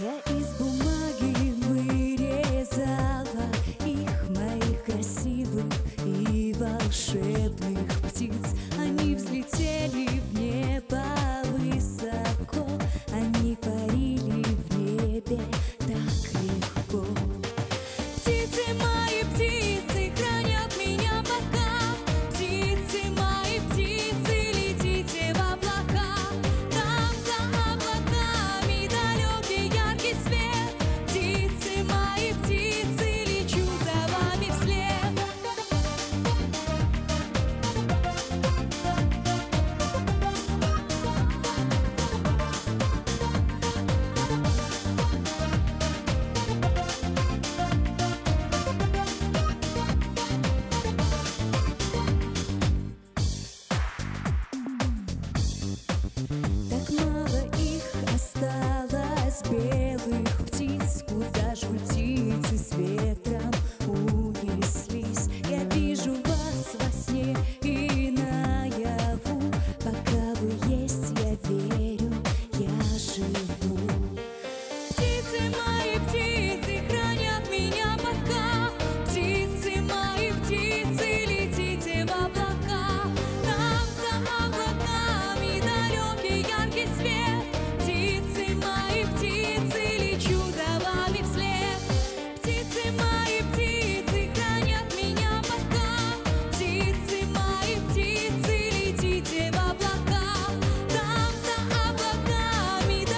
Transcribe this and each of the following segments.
Я из бумаги вырезала их, моих красивых и волшебных птиц. Они взлетели в небо высоко, они парили в небе так легко. Птицы мои, птицы, хранят меня пока. Птицы мои, птицы, летите в облака. Там за облаками далекий яркий свет. Птицы мои, птицы, лечу за вами белых птиц. Куда же птицы с ветром унеслись? Я вижу вас во сне и наяву. Пока вы есть, я верю, я живу. Птицы мои, птицы, хранят меня пока. Птицы мои, птицы, летите в облака. Там за облаками далекий яркий свет. Птицы мои, лечу, лечу за вами вслед. Лечу,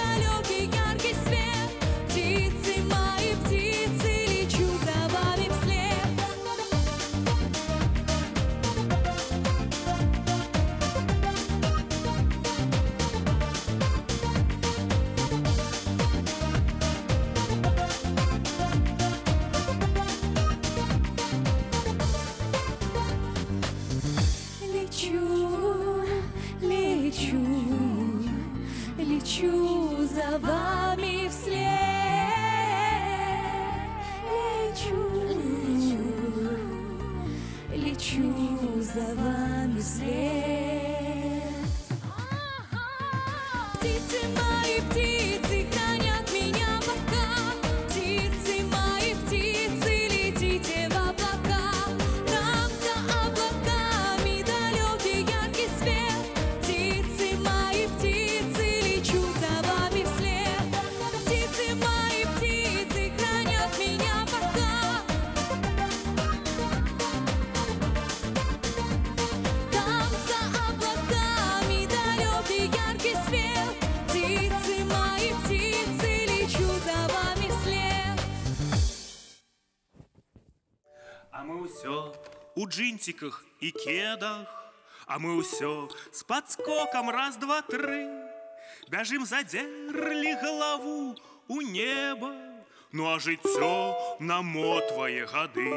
лечу за вами вслед. Птицы мои, птицы, хранят меня пока. Птицы мои, птицы, летите в облака. Там за облаками далекий яркий свет. Птицы мои, птицы, лечу за вами вслед. А мы усё у джинсиках и кедах, а мы усё с подскоком раз, два, три. Бяжим задерли голову у неба, ну а жыццё намотвае гады.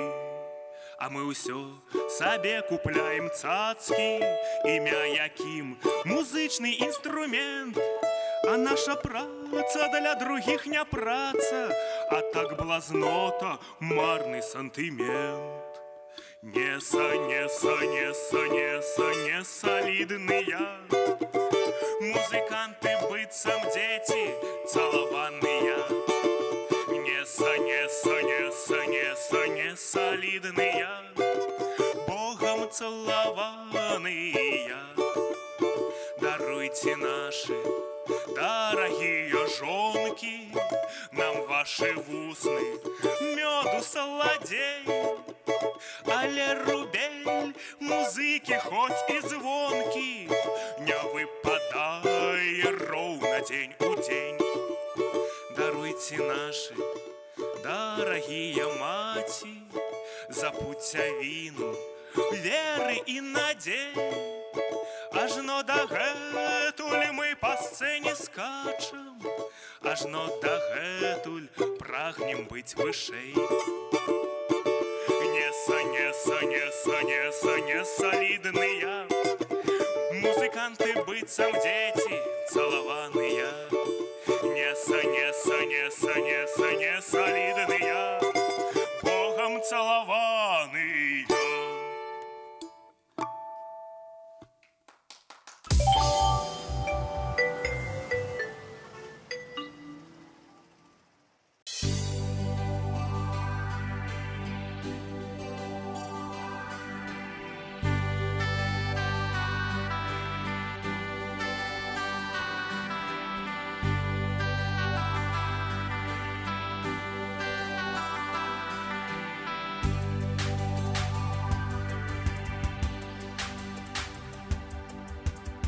А мы усё сабе купляем цацкі, імя якім музычны інструмент. А наша праца для других не праца, а так блазнота марный сантимент. Не солидный я, музыканты быццам дети целованные. Не солидный я, Богом целованный я. Даруйте наши дорогие жонки, нам ваши вусны меду солодей. Але рубель музыки хоть и звонкий, не выпадай ровно день у день. Даруйте наши дорогие мати за путявину веры и надей. Ажно дагэтуль мы по сцене скачем, ажно дагэтуль прагнем быть вышэй. Не солидный я, музыканты быццам дети целованные. Не солидный я, Богом целованный я.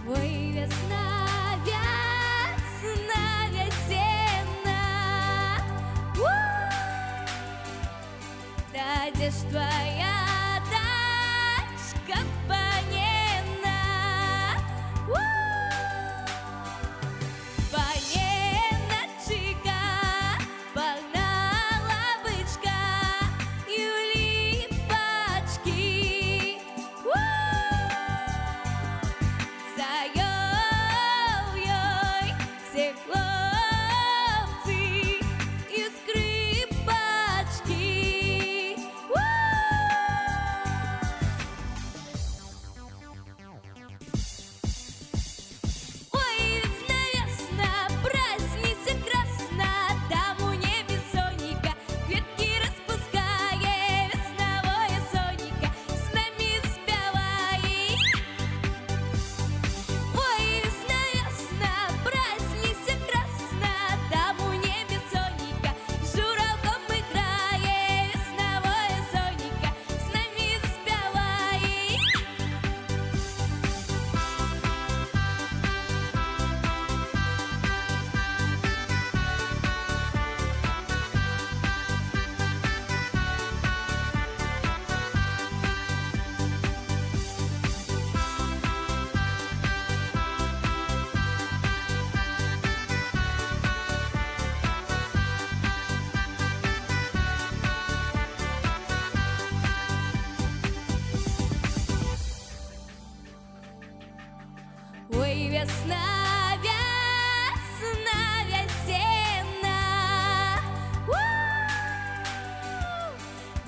тобой весна, весна, весенна. Да где ж твоя дачка Панена? Паненочка, погнала бычка и в липочки. Заел ей все хлопцы и скрипачки. Ой, весна, проснись красна, там у небе соника кветки распуская, весновое соника с нами спевай. Ой, весна, весна, проснись красна, там у небе соника журавлём играя, весновое соника с нами спевай. Ой, весна, весна, весенна.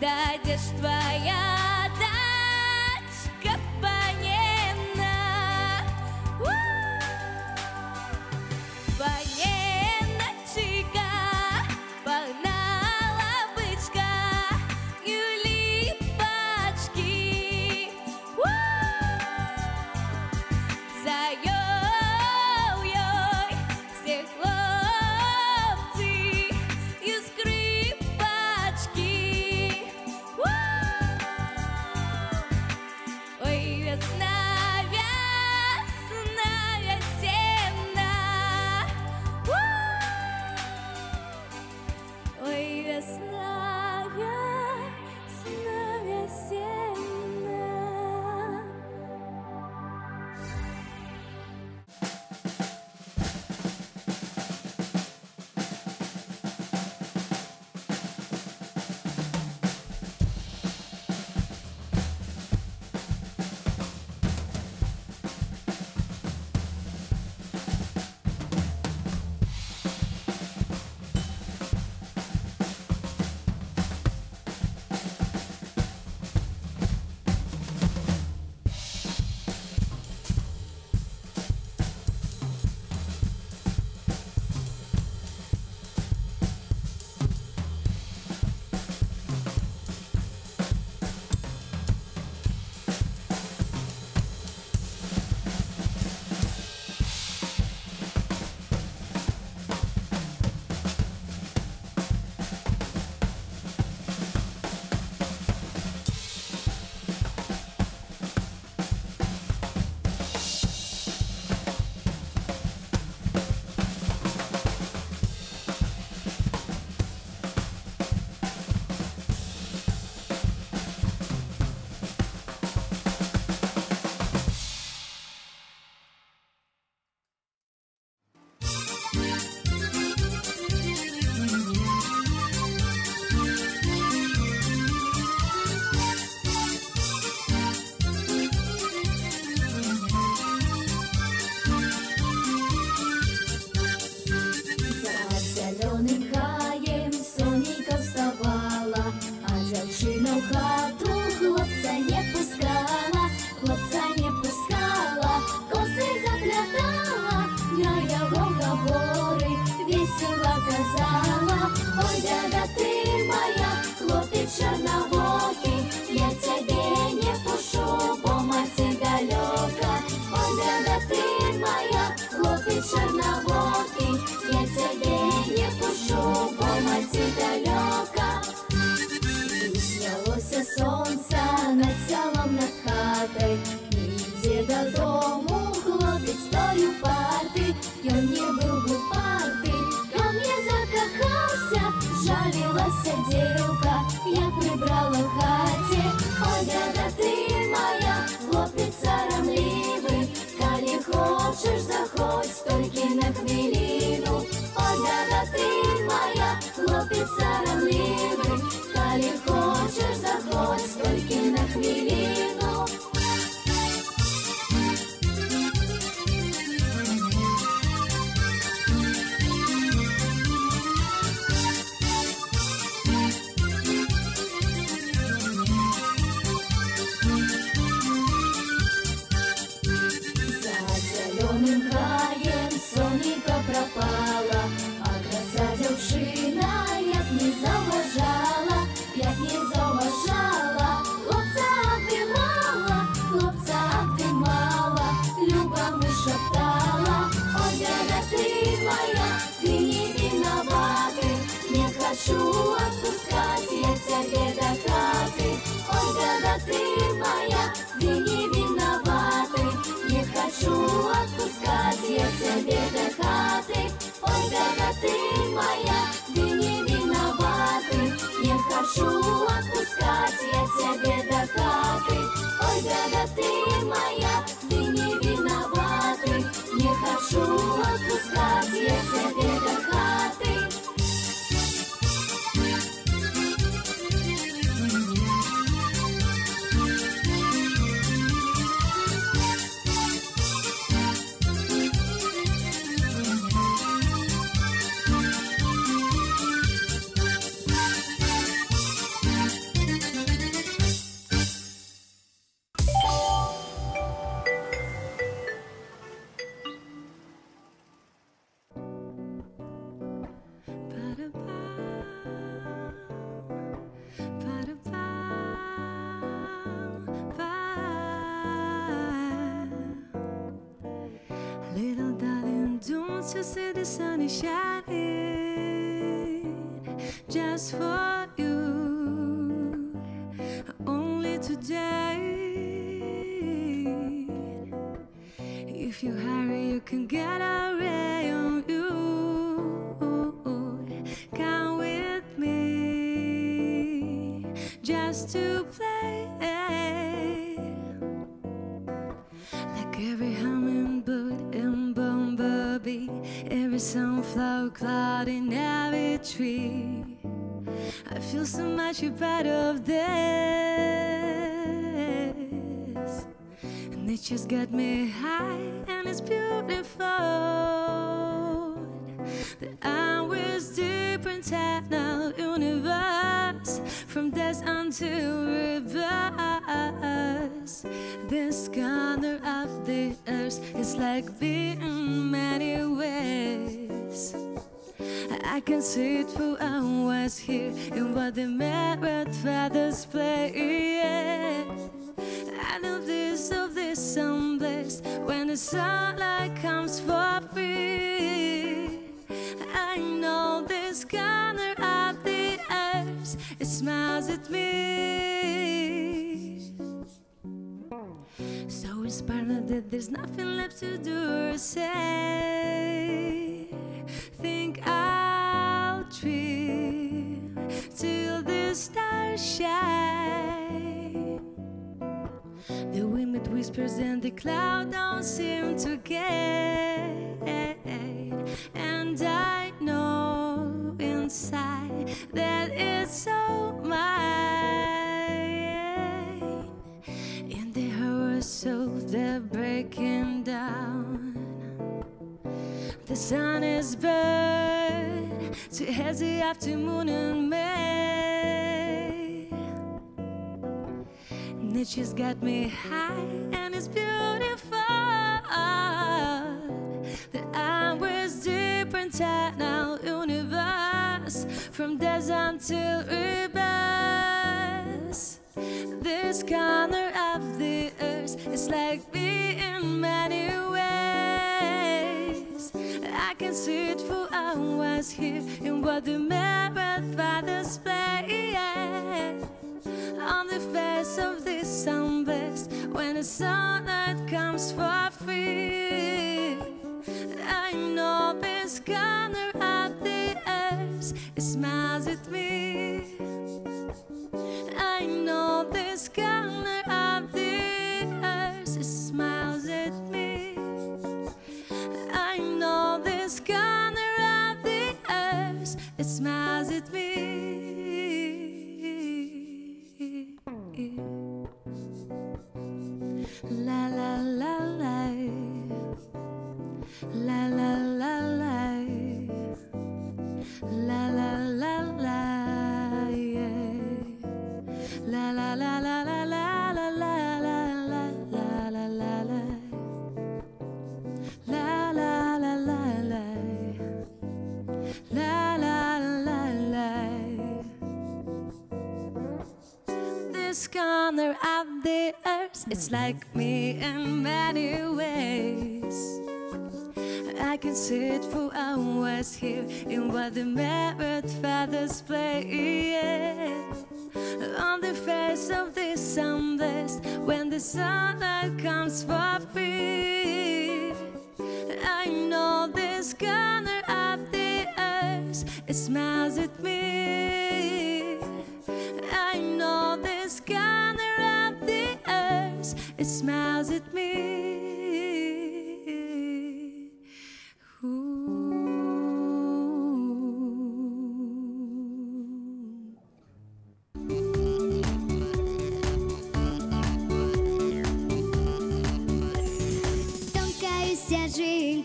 Да где ж твоя дачка Панена? Паненочка, погнала бычка и в липочки. Заел ей все хлопцы и скрипачки. хочу отпускать я тебе до хаты. Ой, беда ты моя, ты не виноваты. Не хочу отпускать я тебе до хаты.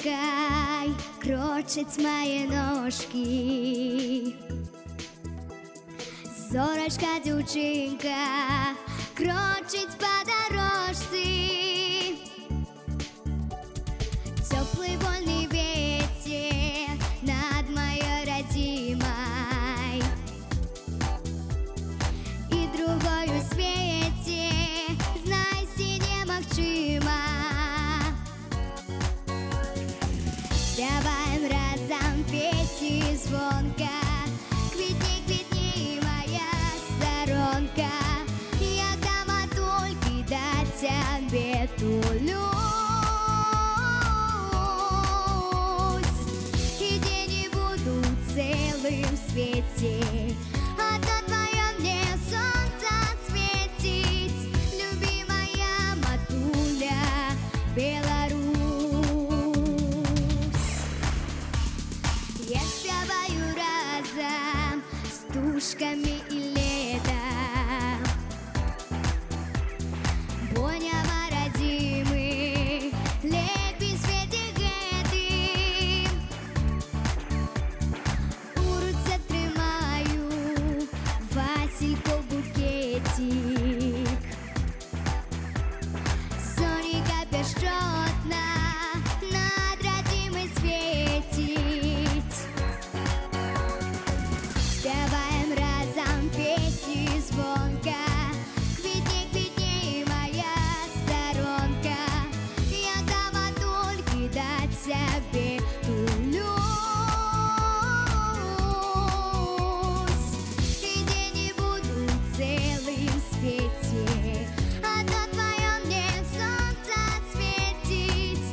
Чекай, крочить мої ножки. Зорочка, дівчинка, крочить по дорожці. Теплий вольний ветер над моєю родимой, і другою світі, знайся, немогчима. Давай разом песни звонко. Квітні, квітні, моя сторонка. Я дома только до тебе тулюсь. И день не буду в целом свете, а то твое мне солнце светить. Любимая матуля, Беларусь. Я спеваю разом с тушками и летом. Бонева, родимый, лепи свети гэты. У руце тримаю Васико букетик. Соника пешотна над родимый светик. Давай разом песни звонко. Квитни, квитни, моя сторонка. Я дома только до тебя тулюсь. И день не буду в целом свете, а то твое мне солнце светить.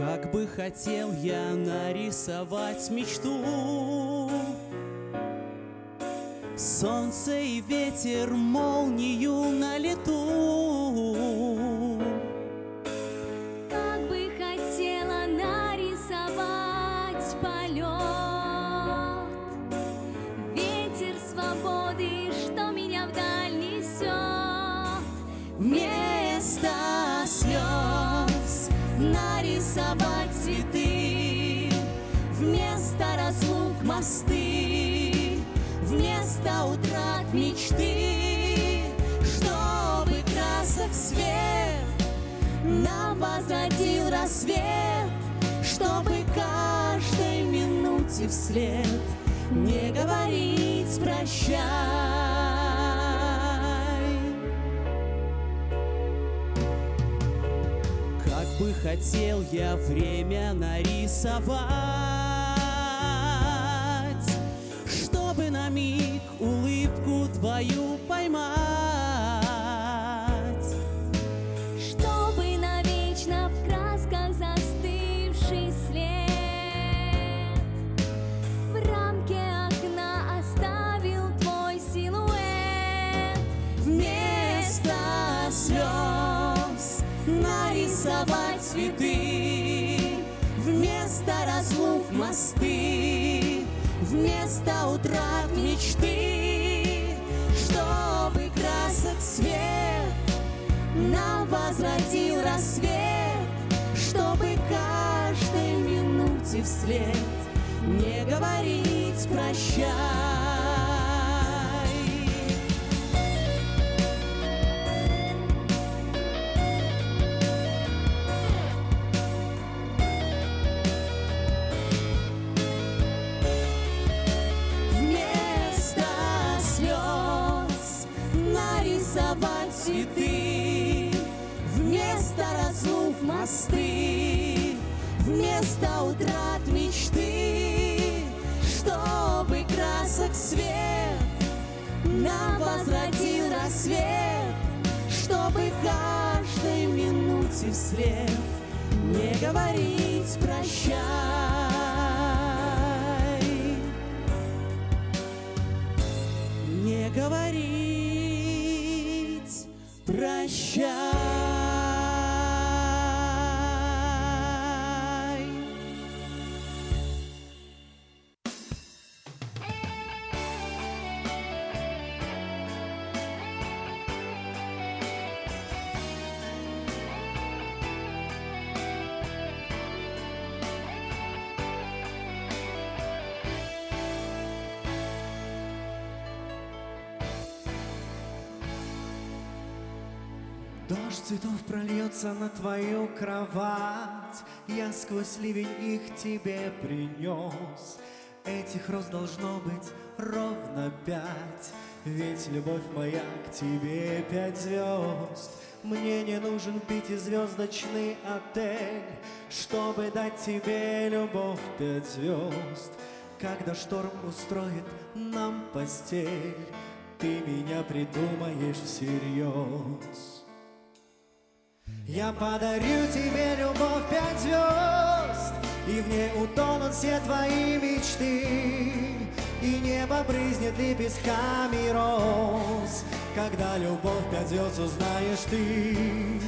Как бы хотел я нарисовать мечту, солнце и ветер, молнию на лету. Как бы хотела нарисовать полет, ветер свободы, что меня вдаль несет. Вместо слез нарисовать цветы, вместо разлук мосты, вместо утрат мечты, чтобы красок свет нам возвратил рассвет, чтобы каждой минуте вслед не говорить прощай. Как бы хотел я время нарисовать, на миг улыбку твою поймать, чтобы навечно в красках застывший след в рамке окна оставил твой силуэт. Вместо слез нарисовать цветы, вместо разлук мосты, вместо утрат мечты, чтобы красок свет нам возвратил рассвет, чтобы каждой минуте вслед не говорить прощай. Цветы, вместо разлук мосты, вместо утрат мечты, чтобы красок свет нам возвратил рассвет, чтобы каждой минуте вслед не говорить прощай, не говорить прощай. Дождь цветов прольется на твою кровать, я сквозь ливень их тебе принес. Этих роз должно быть ровно 5, ведь любовь моя к тебе 5 звезд. Мне не нужен пятизвездочный отель, чтобы дать тебе любовь 5 звезд. Когда шторм устроит нам постель, ты меня придумаешь всерьез. Я подарю тебе любовь 5 звезд, и в ней утонут все твои мечты, и небо брызнет лепестками роз, когда любовь 5 звезд узнаешь ты.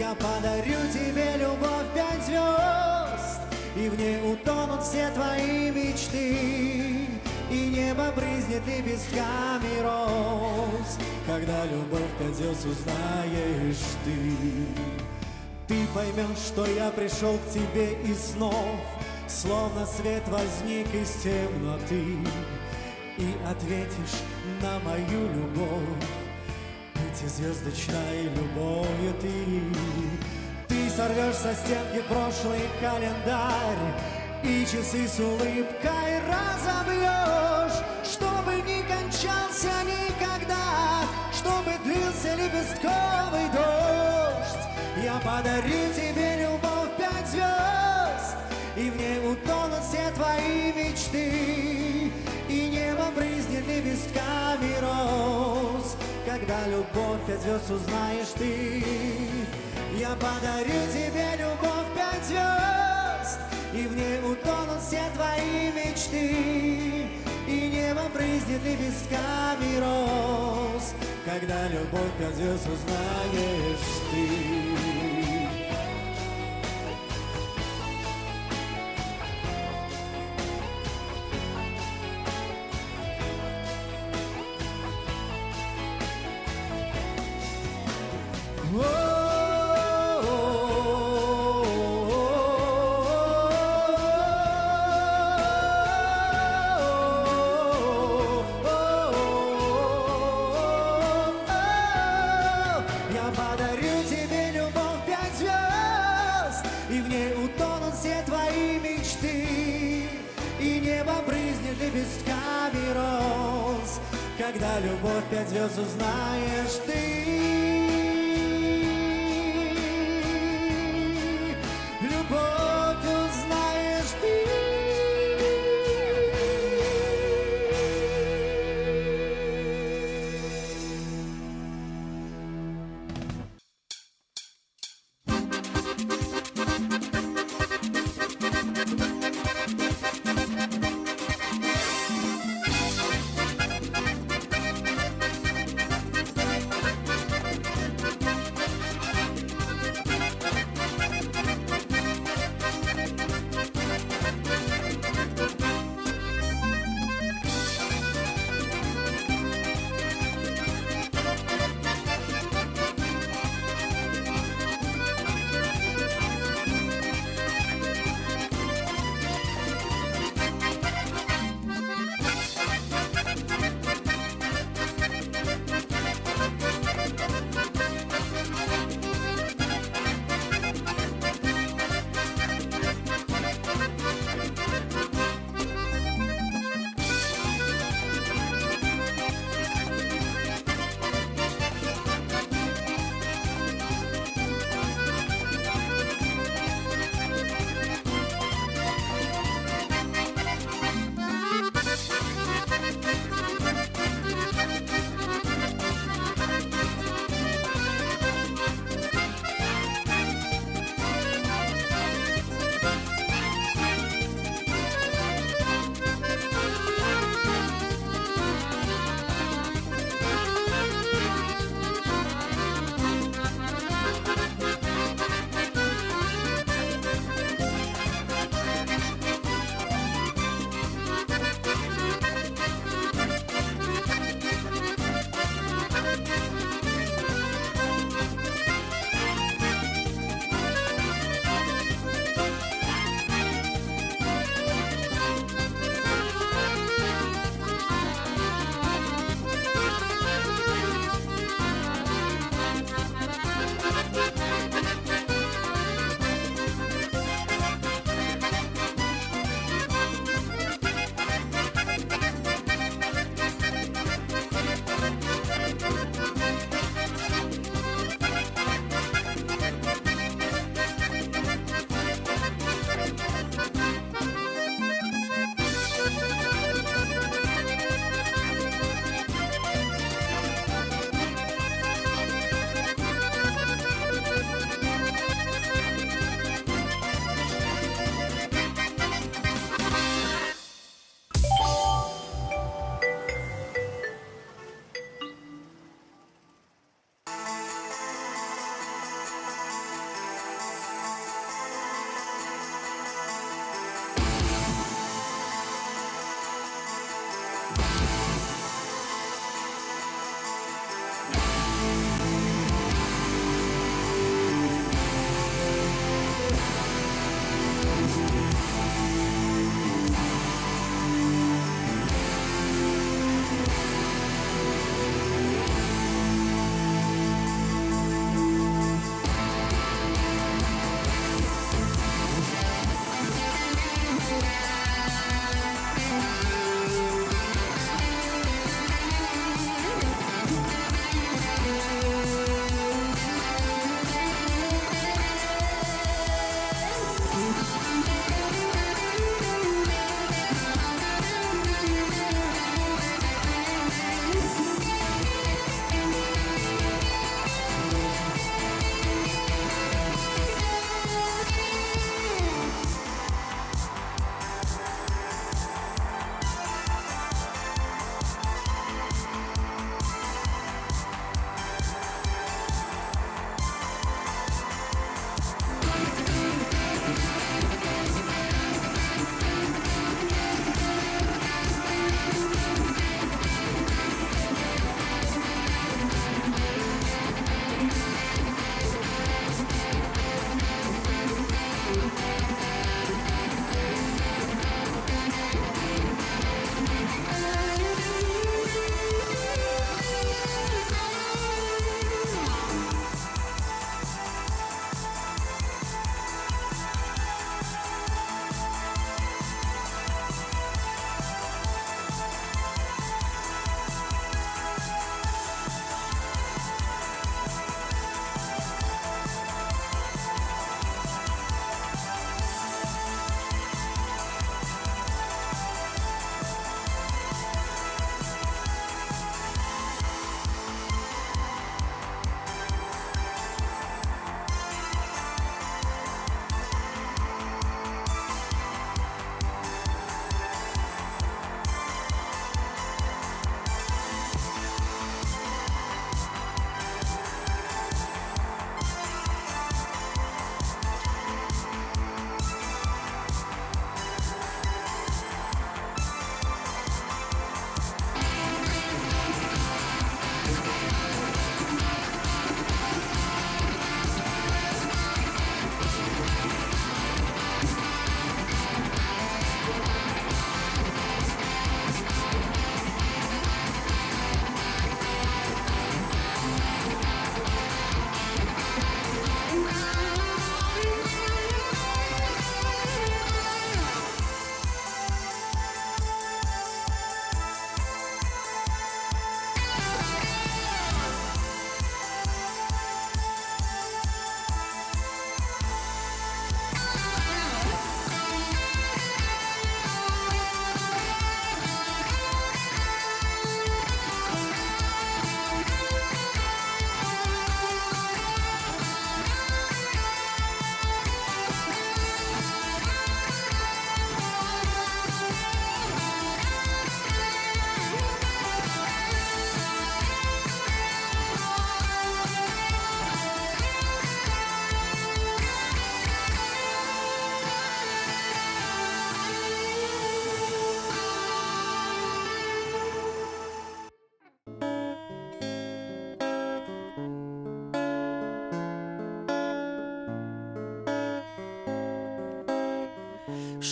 Я подарю тебе любовь 5 звезд, и в ней утонут все твои мечты, и небо брызнет лепестками роз, когда любовь 5 звезд узнаешь ты. Ты поймешь, что я пришел к тебе и снов, словно свет возник из темноты, и ответишь на мою любовь, пятизвездочной любовью ты. Ты сорвешь со стенки прошлый календарь и часы с улыбкой разобьешь, чтобы не кончался никогда, чтобы длился лепестковый дождь. Я подарю тебе любовь 5 звезд, и в ней утонут все твои мечты, и небо брызнет лепестками роз, когда любовь 5 звезд узнаешь ты. Я подарю тебе любовь 5 звезд, и в ней утонут все твои мечты, и небо брызнет лепестками роз, когда любовь пять звезд узнаешь ты. Когда любовь пять звезд узнаешь ты, любовь узнаешь ты.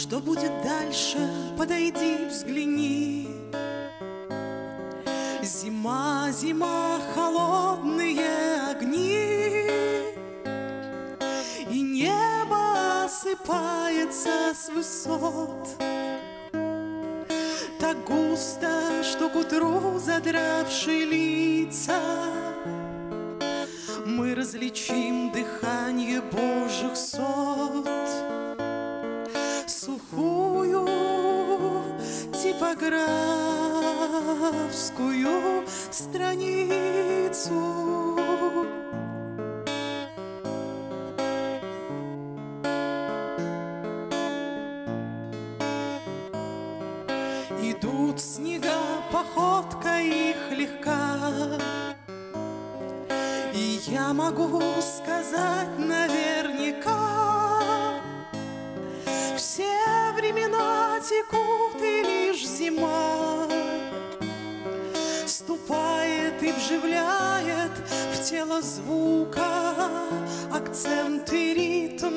Что будет дальше, подойди, взгляни. Зима, зима, холодные огни, и небо осыпается с высот так густо, что к утру, задравшие лица, мы различим дыхание божьих сот. Сухую типографскую страницу. Идут снега, походка их легка, и я могу сказать наверняка, все времена текут, и лишь зима ступает и вживляет в тело звука акцент и ритм.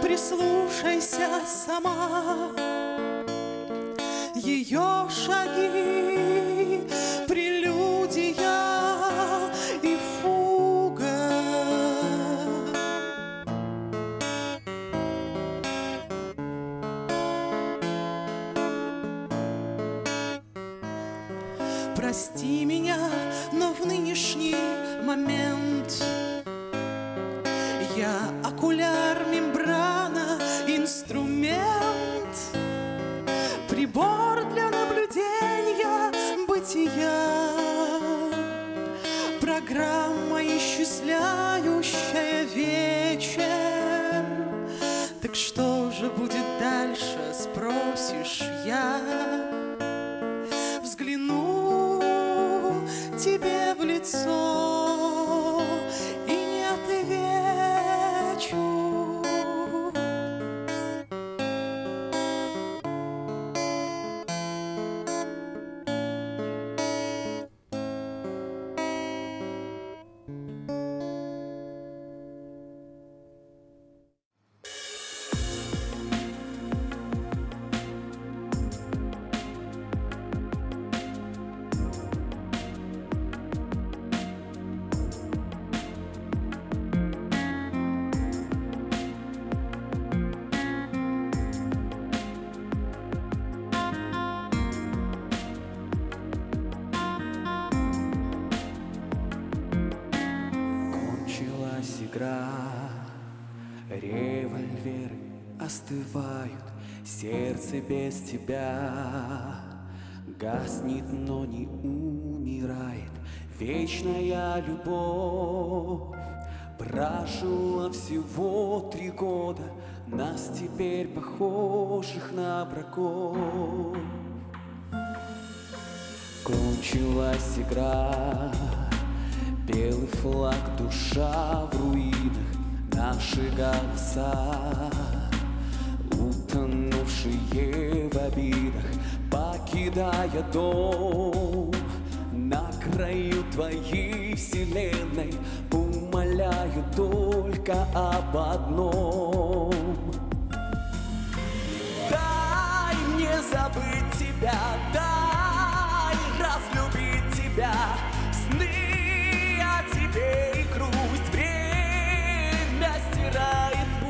Прислушайся сама, ее шаги, прелюдия и фуга. Прости меня, но в нынешний момент я окуляр, мембрана, инструмент, прибор для наблюдения бытия, программа, исчисляющая вечер. Так что же будет дальше, спросишь я? Взгляну тебе в лицо и не отвечу. Револьверы остывают, сердце без тебя гаснет, но не умирает вечная любовь. Прожило всего 3 года нас теперь похожих на врагов. Кончилась игра, белый флаг, душа в руинах, наши голоса, утонувшие в обидах, покидая дом, на краю твоей вселенной умоляю только об одном. Дай мне забыть тебя, дай разлюбить тебя, сны о тебе и грусть.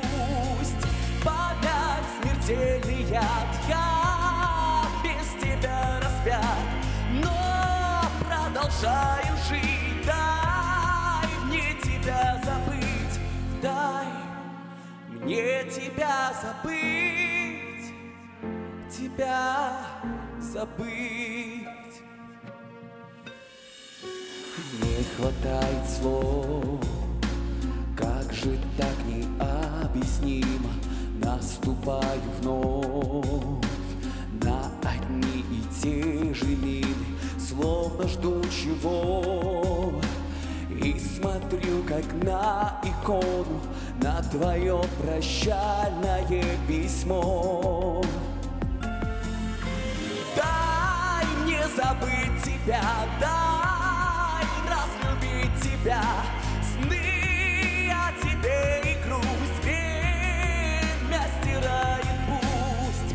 Пусть память смертельный яд, я без тебя распят, но продолжаю жить. Дай мне тебя забыть, дай мне тебя забыть, тебя забыть. Не хватает слов, как же так необъяснимо наступаю вновь на одни и те же мины, словно жду чего, и смотрю как на икону, на твое прощальное письмо. Дай мне забыть тебя, дай разлюбить тебя, сны тебе и грусть время стирает пусть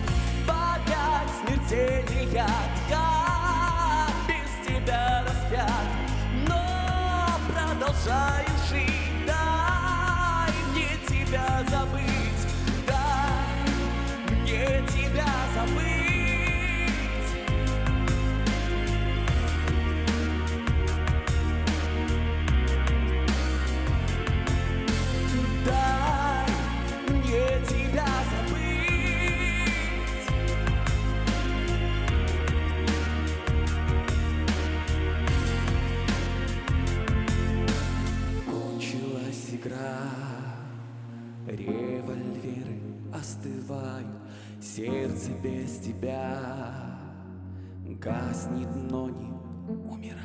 продолжаешь жить. Дай мне тебя забыть, дай мне тебя забыть, дай мне тебя забыть. Револьверы остывают, сердце без тебя гаснет, но не умирает.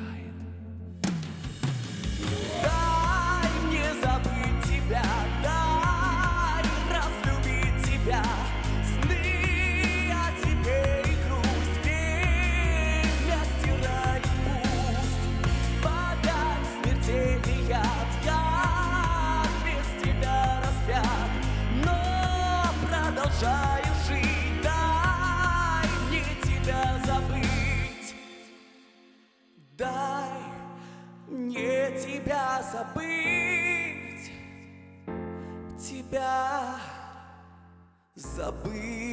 Дай мне забыть тебя, дай разлюбить тебя. Сны о тебе и грусть время стирает пусть. Подай смертельный яд, я без тебя распят. Продолжаю жить, дай мне тебя забыть, дай мне тебя забыть, тебя забыть.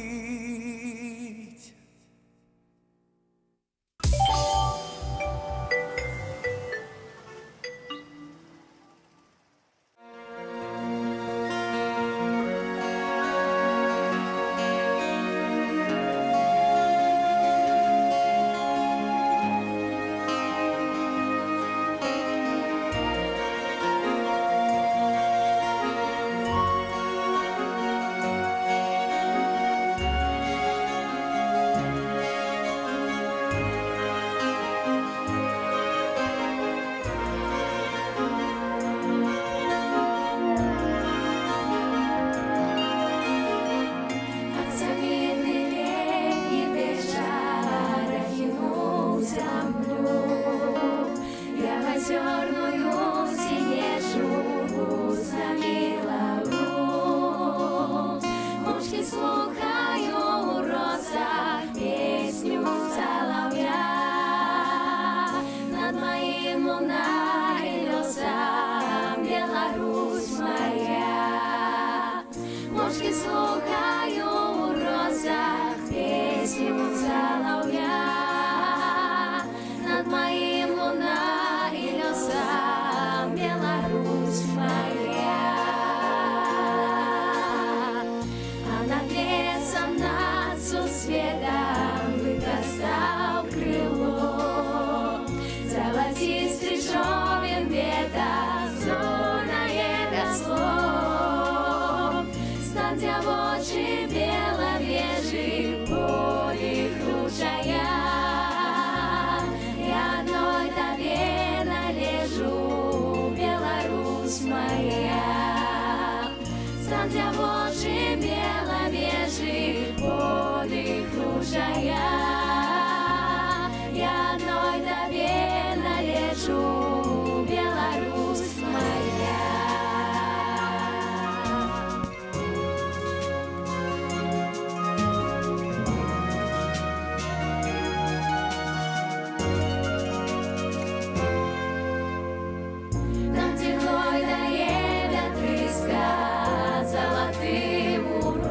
Золотым урок,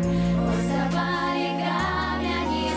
вот за барриками они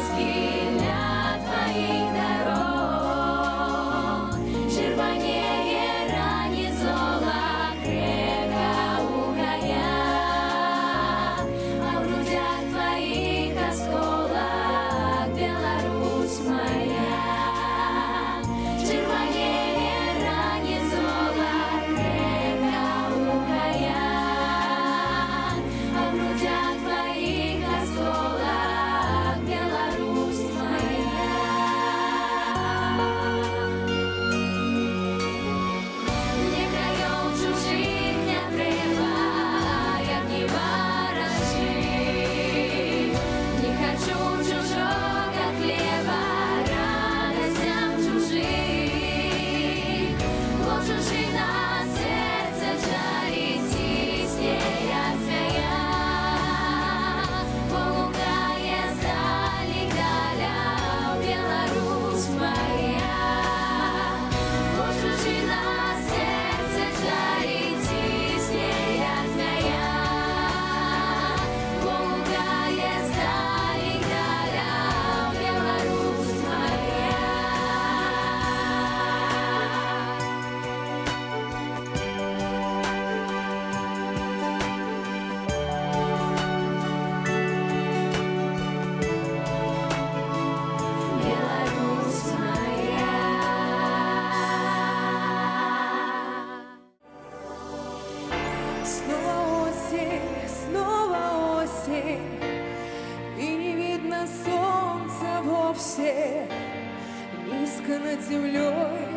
над землей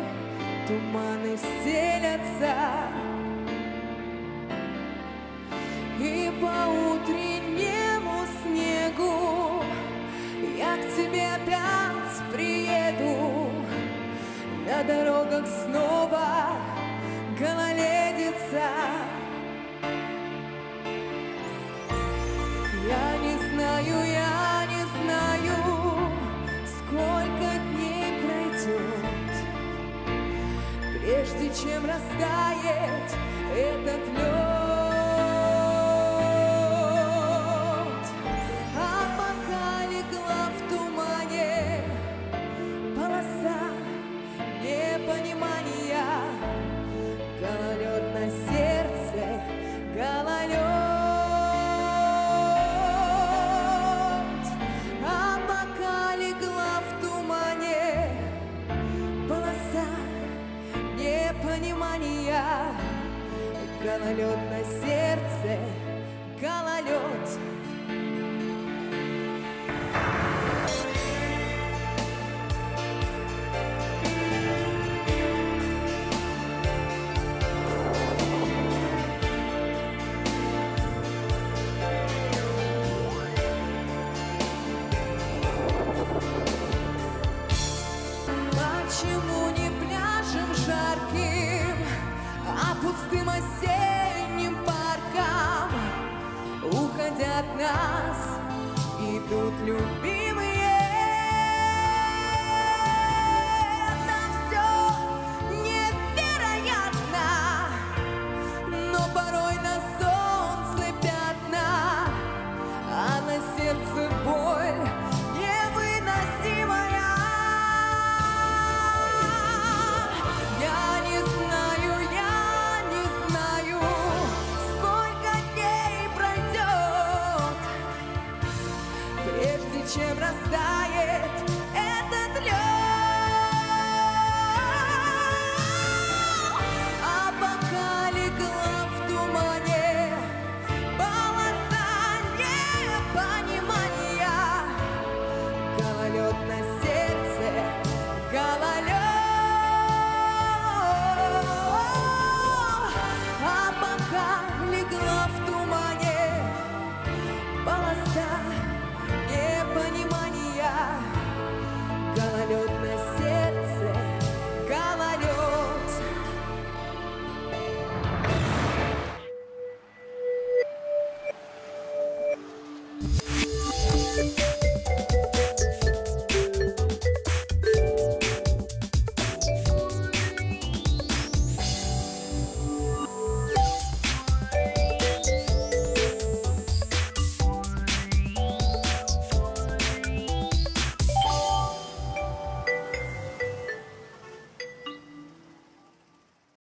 туманы стелятся, и по утреннему снегу я к тебе опять приеду. На дорогах снова гололедица. Я не знаю, сколько дней пройдет, прежде чем растает этот лед. А пока легла в тумане полоса непонимания, гололед на сердце, гололед. Гололед на сердце, гололед. Почему не пляжем жарким, а пустым осенним паркам уходят нас, идут любимые.